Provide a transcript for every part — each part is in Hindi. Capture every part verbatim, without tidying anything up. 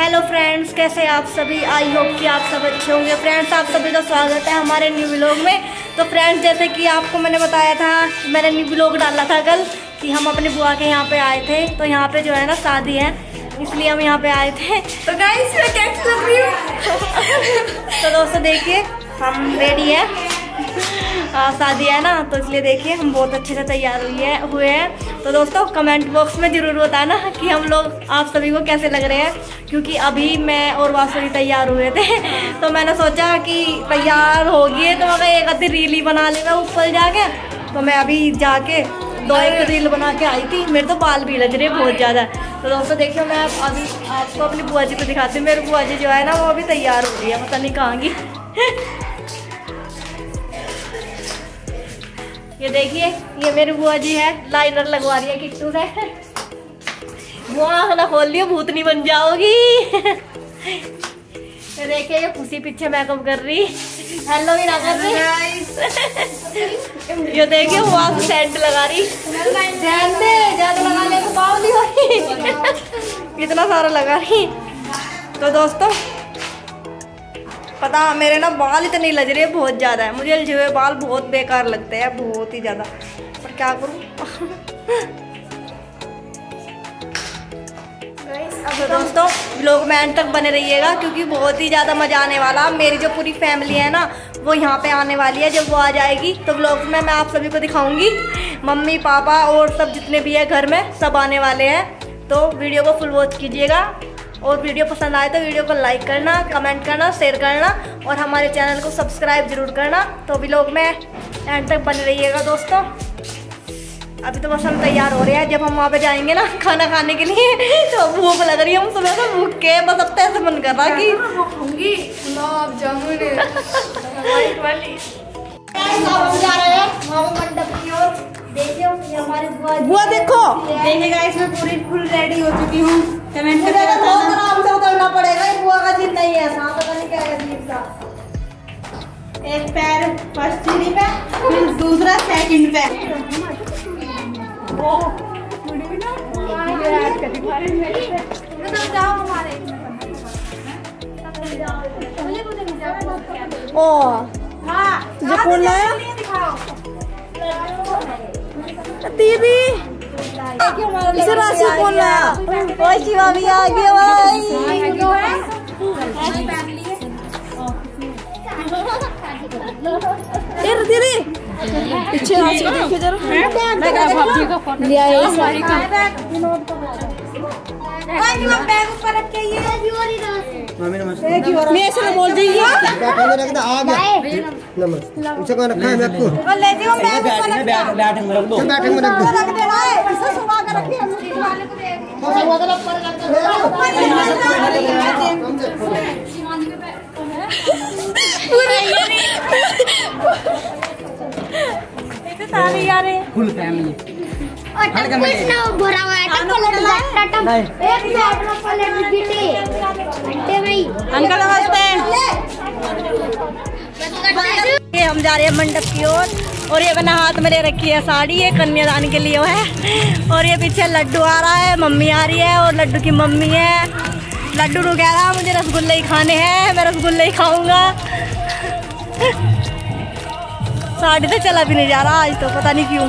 हेलो फ्रेंड्स, कैसे आप सभी? आई होप कि आप सब अच्छे होंगे। फ्रेंड्स, आप सभी का स्वागत है हमारे न्यू व्लॉग में। तो फ्रेंड्स, जैसे कि आपको मैंने बताया था, मैंने न्यू व्लॉग डाला था कल कि हम अपने बुआ के यहाँ पे आए थे। तो यहाँ पे जो है ना शादी है, इसलिए हम यहाँ पे आए थे। तो गाइस मैं कैसी लग रही हूँ? तो दोस्तों देखिए, हम रेडी है, शादी है ना, तो इसलिए देखिए हम बहुत अच्छे से तैयार हुए हैं। तो दोस्तों कमेंट बॉक्स में ज़रूर बताना कि हम लोग आप सभी को कैसे लग रहे हैं, क्योंकि अभी मैं और वासुवी तैयार हुए थे। तो मैंने सोचा कि तैयार हो गए तो मैं एक आधी रील ही बना लेगा ऊपर जाके। तो मैं अभी जाके दो एक रील बना के आई थी। मेरे तो बाल भी लग रहे बहुत ज़्यादा। तो दोस्तों देखिए, मैं अभी आपको अपनी बुआ जी को दिखाती हूँ। मेरी बुआ जी जो है ना, वो अभी तैयार हो रही है, पता नहीं कहाँ की। ये देखिए, ये मेरी बुआ जी है, लाइनर लगवा रही है किट्टू से। बुआ आंखना खोल लियो, भूतनी बन जाओगी। ये देखिए, ये खुशी पीछे मेकअप कर रही, हेलो भी ना कर रही। ये देखिए वो आंख सेंट लगा रही, ज्यादा लगा ले तो पाव नहीं होगी, इतना सारा लगा रही। तो दोस्तों पता, मेरे ना बाल इतने लज रहे बहुत ज़्यादा है। मुझे उलझे हुए बाल बहुत बेकार लगते हैं, बहुत ही ज़्यादा, पर क्या करूँ। तो दोस्तों व्लॉग में एंड तक बने रहिएगा, क्योंकि बहुत ही ज़्यादा मज़ा आने वाला। मेरी जो पूरी फैमिली है ना, वो यहाँ पे आने वाली है। जब वो आ जाएगी तो व्लॉग में मैं आप सभी को दिखाऊंगी। मम्मी पापा और सब जितने भी है घर में, सब आने वाले हैं। तो वीडियो को फुल वॉच कीजिएगा, और वीडियो पसंद आए तो वीडियो को लाइक करना, कमेंट करना, शेयर करना, और हमारे चैनल को सब्सक्राइब जरूर करना। तो व्लॉग में एंड तक बने रहिएगा दोस्तों। अभी तो बस हम तैयार हो रहे हैं, जब हम वहाँ पे जाएंगे ना खाना खाने के लिए, तो भूख लग रही है। हम सुबह से भूखे, बस अब तो ऐसे मन कर रहा कि भूखूंगी गुलाब जामुन वाली। हम जा रहे हैं मंडप की ओर। देखिए हमारे बुआ, देखो देखिएगा, इसमें पूरी फुल रेडी हो चुकी हूँ। कमेंट करके आराम से उतरना पड़ेगा, ये बुआ का जीत नहीं है। हाँ, पता नहीं क्या अजीब सा, एक पैर फर्स्ट सीढ़ी पे, फिर दूसरा सेकंड पे। ओ हाँ, जो फोन लाया दीदी, इसे राशि कौन लाया? ओए शिवा भी आ गया भाई। इधर दीदी, पीछे राशि को देखिए जरा। मैं क्या भाभी का फोटो लिया है, इस वाली का भाई जी। मैं बैग ऊपर रख के, ये जीवरी नमस्ते मम्मी नमस्ते, मैं ऐसे बोल दीजिए। पहले रख दे, आ गया नमस्ते। उसे कहां रखा है? मैं आपको और ले दे, मैं बैग बैठे में रख दो, बैठे में रख दो, रख दे भाई। ऐसे सुबह का रखिए, हम वाले को दे दो, वाला ऊपर रख दो। शिवानी के पे पूरी एक सारी आ रहे, फुल फैमिली। और कुछ ना भरा हुआ है, टपलेट टटम एक साइड में पलेट गिटे अंडे भाई। अंकल नमस्ते। ये हम जा रहे हैं मंडप की ओर, और, और ये मैंने हाथ में ले रखी है साड़ी, ये कन्यादान के लिए है। और ये पीछे लड्डू आ रहा है, मम्मी आ रही है, और लड्डू की मम्मी है। लड्डू रू कह रहा मुझे रसगुल्ले ही खाने हैं, मैं रसगुल्ले ही खाऊंगा। साड़ी तो चला भी नहीं जा रहा आज, तो पता नहीं क्यों।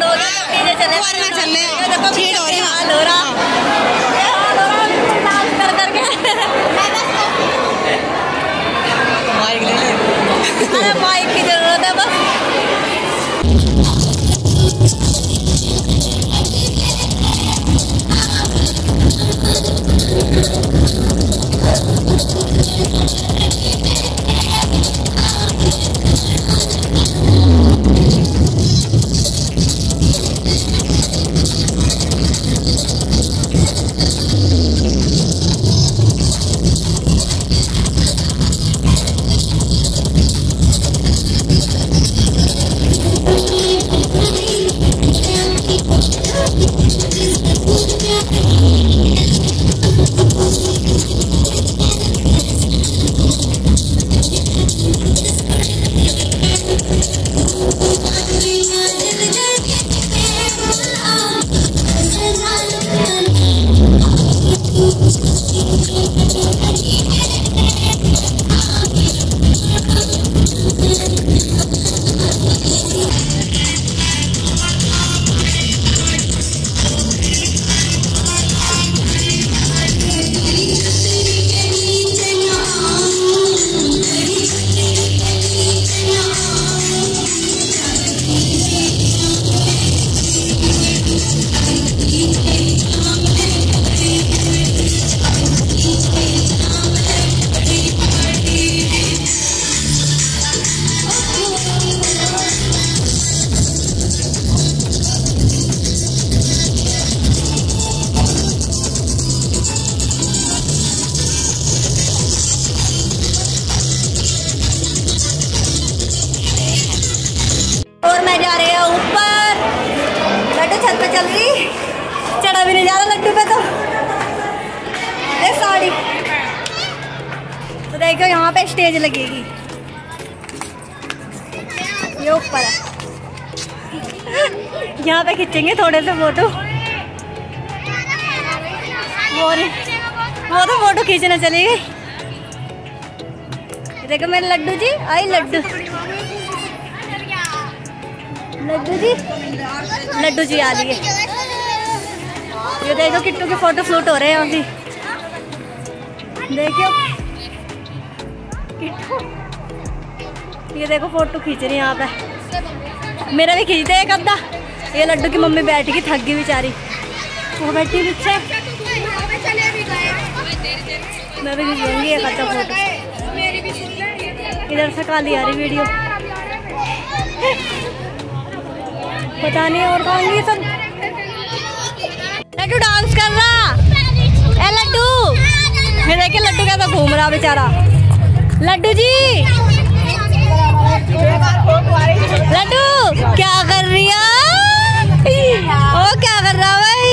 बंद हो गया, माइक की जरूरत है बस। तो देखो यहाँ पे स्टेज लगेगी, ये ऊपर है, यहाँ पे खींचेंगे थोड़े से फोटो। वो वो तो फोटो खींचने चली गई। देखो मेरे लड्डू जी, आई लड्डू लड्डू जी लड्डू जी आ रही है। ये देखो किट्टू के फोटो फ्लूट हो रहे हैं अभी। देखियो किट्टू, ये देखो फोटो खींच रही है यहाँ पे। मेरा भी खींचते है कब्दा। ये लड्डू की मम्मी बैठ गई, थक गई बेचारी, वो बैठी पीछे। मैं भी खींचूंगी ये कब्दा फोटो। इधर से काली आ रही वीडियो, पता नहीं और कौन ये सब। लड्डू डांस कर रहा है लड्डू, ये देखिए लड्डू कैसा घूम रहा बेचारा। लड्डू जी, लड्डू क्या कर रही है? ओ क्या कर रहा भाई?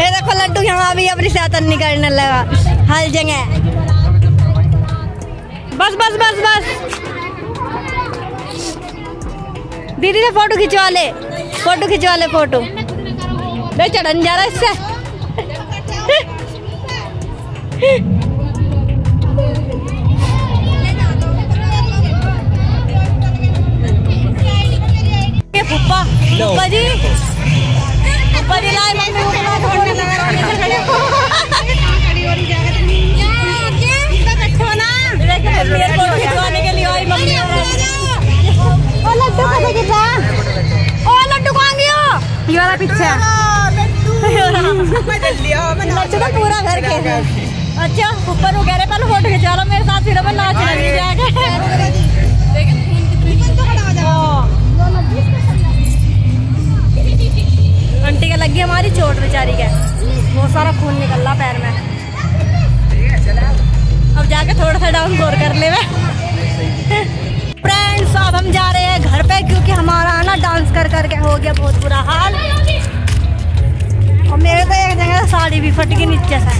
ये देखो लड्डू यहाँ भी अपनी शैतान निकालने लगा हर जगह। बस बस बस बस दीदी से फोटो खिंचवा ले, फोटो खिंचवा ले फोटो। मैं चढ़न जा रहा इससे। ये फुप्पा फुप्पा जी फुप्पा जी लाए मम्मी को छोड़ने लगा रहा के लिए। आई मम्मी ओ लड्डू का देखा, ओ लड्डू कांगियो ये वाला पीछे तो पूरा घर के। अच्छा ऊपर वो कह रहे पहले फोटो खिंचा लो मेरे साथ, फिर अपन नाच लगी जाएगा। आंटी का लगी हमारी चोट बेचारी का, बहुत सारा खून निकल रहा पैर में। अब जाके थोड़ा सा डाउन फ्लोर कर ले। फ्रेंड्स अब हम जा रहे हैं घर पे, क्योंकि हमारा ना डांस कर करके हो गया बहुत बुरा हाल। और मेरे को एक जगह साड़ी भी फट गई नीचे से।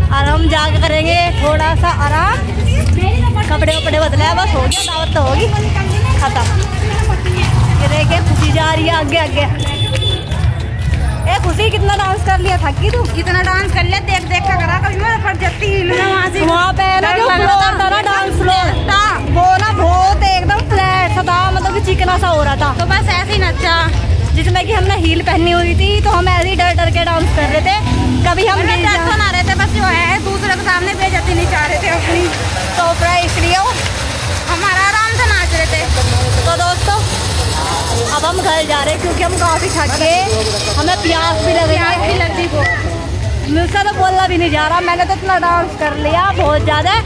और हम जाके करेंगे थोड़ा सा आराम, कपड़े वपड़े बदलाया, बस हो गया, दावत तो होगी खत्म। ये देखे खुशी जा रही है आगे आगे। ए खुशी कितना डांस कर लिया, थकी तू? कितना डांस कर लिया, देख देख कर करा, कभी मैं फट जाती वहाँ से। वहाँ पे ना जो डांस फ्लोर था वो ना बहुत एकदम फ्लैट था, मतलब काफी चिकना सा हो रहा था, तो बस ऐसे ही नचा जिसमें कि हमने हील पहनी हुई थी, तो हम ऐसे ही डर डर के डांस कर रहे थे। कभी हम डर तो ना रहे थे, बस जो है दूसरे के सामने बेइज्जती नहीं चाह रहे थे अपनी, तो इसलिए हमारा आराम से नाच रहे थे। तो दोस्तों अब हम घर जा रहे हैं क्योंकि हम काफी थक गए, हमें प्यास भी लग रही लगी। मुझसे तो बोलना भी नहीं जा रहा, मैंने तो इतना डांस कर लिया बहुत ज़्यादा,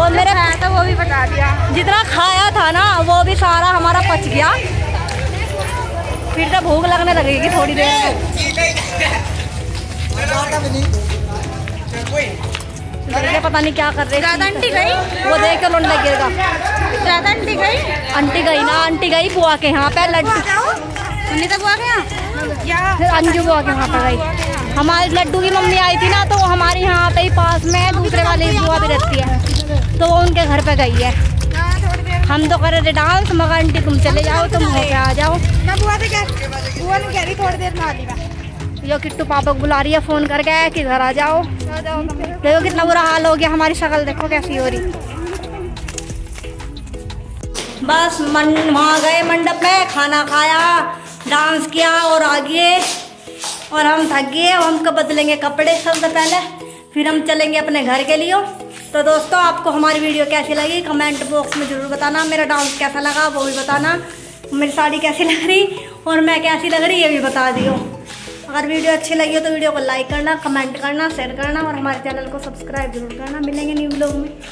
और मेरे खाया था वो भी बता दिया, जितना खाया था ना वो भी सारा हमारा पच गया। फिर तो भूख लगने लगेगी थोड़ी देर में। लड़के पता नहीं क्या कर रहे हैं, आंटी गई वो देख कर लोन लगेगा। आंटी गई आंटी गई ना आंटी गई बुआ के यहाँ पे, लड्डू बुआ के यहाँ, फिर अंजू बुआ के यहाँ पे गई। हमारे लड्डू की मम्मी आई थी ना, तो हमारे यहाँ पे ही पास में दूसरे वाली बुआ भी रहती है, तो वो उनके घर पे गई है। हम तो कर रहे थे डांस, मगर आंटी तुम चले जाओ, तुम होके आ जाओ। मैं बुआ से कह बुआ ने कह रही थोड़ी देर में आ जाएगा। यो किट्टू पापा को बुला रही है फ़ोन करके कि घर आ जाओ। देखो कितना बुरा हाल हो गया, हमारी शक्ल देखो कैसी हो रही। बस मन वहाँ गए मंडप में, खाना खाया, डांस किया और आ गए, और हम थक गए। हम कब बदलेंगे कपड़े सबसे पहले, फिर हम चलेंगे अपने घर के लिए। तो दोस्तों आपको हमारी वीडियो कैसी लगी कमेंट बॉक्स में ज़रूर बताना, मेरा डांस कैसा लगा वो भी बताना, मेरी साड़ी कैसी लग रही और मैं कैसी लग रही ये भी बता दियो। अगर वीडियो अच्छी लगी हो तो वीडियो को लाइक करना, कमेंट करना, शेयर करना और हमारे चैनल को सब्सक्राइब जरूर करना। मिलेंगे न्यू ब्लॉग में।